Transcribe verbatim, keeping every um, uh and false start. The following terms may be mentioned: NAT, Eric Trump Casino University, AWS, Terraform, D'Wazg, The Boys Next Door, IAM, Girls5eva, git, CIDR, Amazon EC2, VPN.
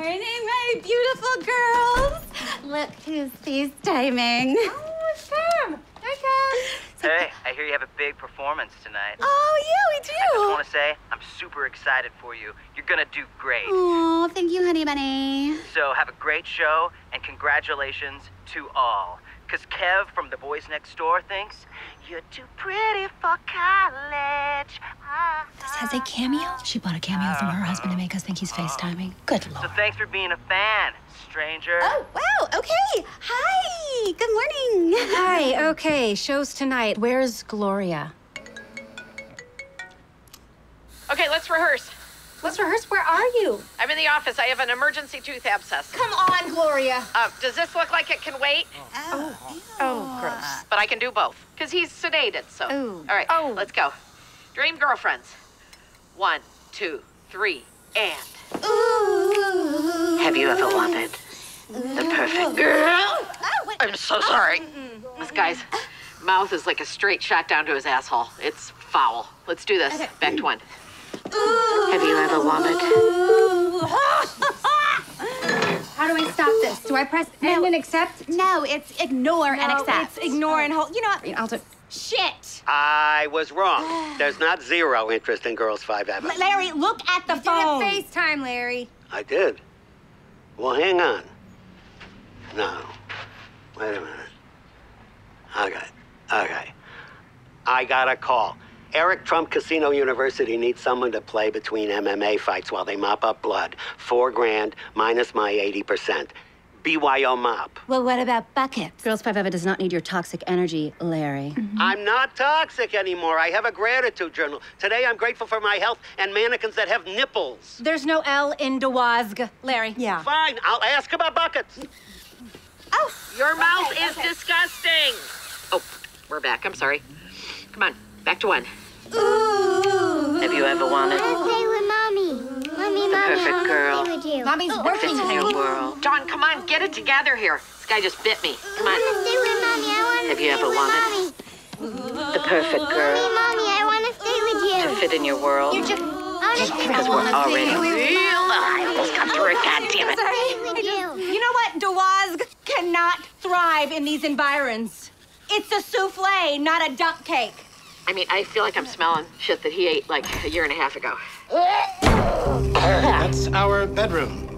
morning, my beautiful girls. Look who's FaceTiming. Oh, it's Cam. Hi, Cam. Hey, I hear you have a big performance tonight. Oh, yeah, we do. I just want to say I'm super excited for you. You're going to do great. Oh, thank you, honey bunny. So have a great show, and congratulations to all. Because Kev from The Boys Next Door thinks you're too pretty for college. This has a cameo? She bought a cameo from her husband to make us think he's FaceTiming. Good lord. So thanks for being a fan, stranger. Oh, wow, okay. Hi, good morning. Hi, okay, show's tonight. Where's Gloria? Okay, let's rehearse. Let's rehearse. Where are you? I'm in the office. I have an emergency tooth abscess. Come on, Gloria. Uh, does this look like it can wait? Oh, oh, oh gross. But I can do both, because he's sedated, so. Ooh. All right, oh. Let's go. Dream girlfriends. One, two, three, and. Ooh. Have you ever wanted the perfect girl? Oh, I'm so sorry. Oh. This guy's mouth is like a straight shot down to his asshole. It's foul. Let's do this. Okay. Back to one. Ooh. Have you ever wanted? How do I stop this? Do I press no. end and accept? No, it's ignore no, and accept. It's ignore oh. and hold. You know what? I'll do. Shit! I was wrong. There's not zero interest in Girls five eva. Larry, look at the you phone. You did a FaceTime, Larry. I did. Well, hang on. No. Wait a minute. Okay. Okay. I got a call. Eric Trump Casino University needs someone to play between M M A fights while they mop up blood. Four grand minus my eighty percent. B Y O mop. Well, what about buckets? Girls five eva does not need your toxic energy, Larry. Mm-hmm. I'm not toxic anymore. I have a gratitude journal. Today, I'm grateful for my health and mannequins that have nipples. There's no L in D'Wazg, Larry. Yeah. Fine, I'll ask about buckets. Oh. Your mouth okay, is okay. disgusting. Oh, we're back. I'm sorry. Come on. Back to one. Ooh. Have you ever wanted? I play with mommy. Mommy, the mommy, perfect girl. Play with you. Mommy's oh, working in your world. John, come on, get it together here. This guy just bit me. Come on. I want to stay with mommy. I want to Have stay you ever wanted? Mommy. The perfect girl. Mommy, mommy, I want to stay with you. To fit in your world. You're just because we're already real. I almost got through it. God damn it. Sorry. You. you know what? D'Wazg cannot thrive in these environs. It's a souffle, not a duck cake. I mean, I feel like I'm smelling shit that he ate like a year and a half ago. That's our bedroom.